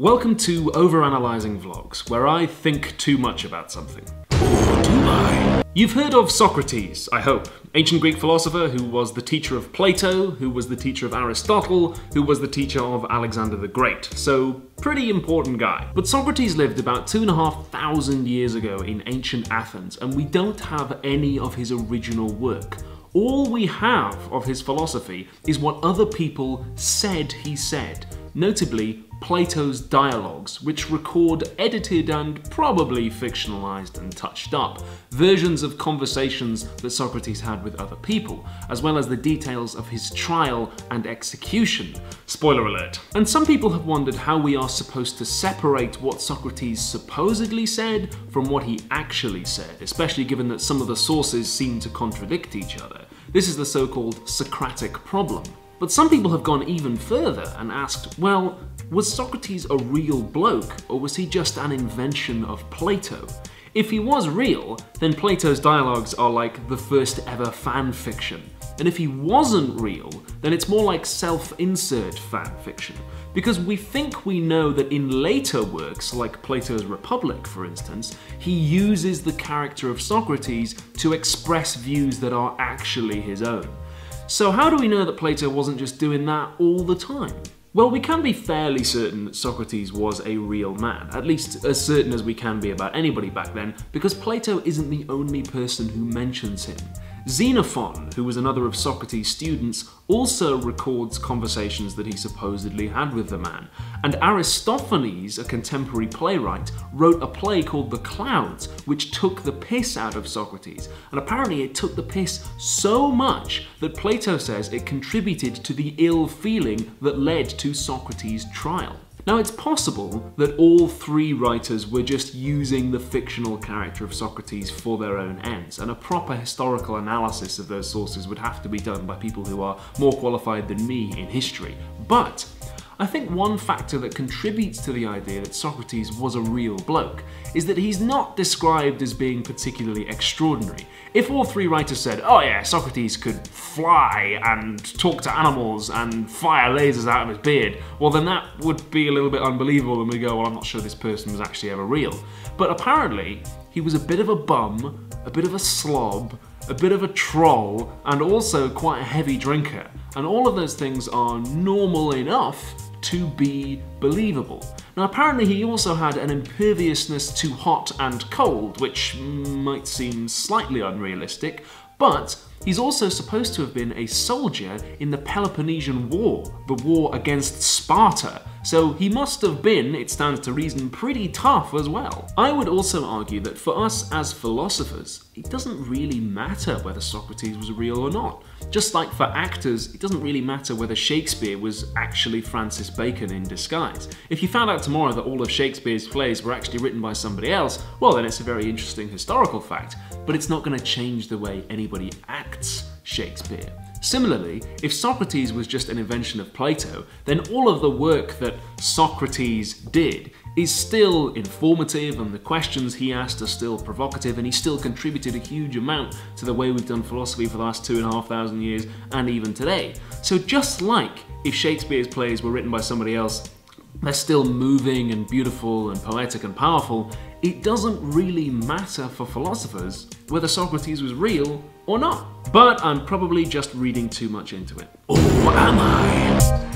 Welcome to Overanalyzing Vlogs, where I think too much about something. Or do I? You've heard of Socrates, I hope. Ancient Greek philosopher who was the teacher of Plato, who was the teacher of Aristotle, who was the teacher of Alexander the Great. So, pretty important guy. But Socrates lived about 2,500 years ago in ancient Athens, and we don't have any of his original work. All we have of his philosophy is what other people said he said, notably Plato's dialogues, which record edited and probably fictionalized and touched up versions of conversations that Socrates had with other people, as well as the details of his trial and execution. Spoiler alert. And some people have wondered how we are supposed to separate what Socrates supposedly said from what he actually said, especially given that some of the sources seem to contradict each other. This is the so-called Socratic Problem. But some people have gone even further and asked, well, was Socrates a real bloke, or was he just an invention of Plato? If he was real, then Plato's dialogues are like the first ever fan fiction. And if he wasn't real, then it's more like self-insert fan fiction. Because we think we know that in later works, like Plato's Republic, for instance, he uses the character of Socrates to express views that are actually his own. So how do we know that Plato wasn't just doing that all the time? Well, we can be fairly certain that Socrates was a real man, at least as certain as we can be about anybody back then, because Plato isn't the only person who mentions him. Xenophon, who was another of Socrates' students, also records conversations that he supposedly had with the man, and Aristophanes, a contemporary playwright, wrote a play called The Clouds, which took the piss out of Socrates, and apparently it took the piss so much that Plato says it contributed to the ill feeling that led to Socrates' trial. Now, it's possible that all three writers were just using the fictional character of Socrates for their own ends, and a proper historical analysis of those sources would have to be done by people who are more qualified than me in history. But I think one factor that contributes to the idea that Socrates was a real bloke is that he's not described as being particularly extraordinary. If all three writers said, oh yeah, Socrates could fly and talk to animals and fire lasers out of his beard, well then that would be a little bit unbelievable and we go, well, I'm not sure this person was actually ever real. But apparently, he was a bit of a bum, a bit of a slob, a bit of a troll, and also quite a heavy drinker. And all of those things are normal enough to be believable. Now, apparently he also had an imperviousness to hot and cold, which might seem slightly unrealistic, but he's also supposed to have been a soldier in the Peloponnesian War, the war against Sparta, so he must have been, it stands to reason, pretty tough as well. I would also argue that for us as philosophers, it doesn't really matter whether Socrates was real or not. Just like for actors, it doesn't really matter whether Shakespeare was actually Francis Bacon in disguise. If you found out tomorrow that all of Shakespeare's plays were actually written by somebody else, well then it's a very interesting historical fact, but it's not going to change the way anybody acts Shakespeare. Similarly, if Socrates was just an invention of Plato, then all of the work that Socrates did is still informative, and the questions he asked are still provocative, and he still contributed a huge amount to the way we've done philosophy for the last 2,500 years, and even today. So just like if Shakespeare's plays were written by somebody else, they're still moving and beautiful and poetic and powerful, it doesn't really matter for philosophers whether Socrates was real or not. But I'm probably just reading too much into it. Or am I?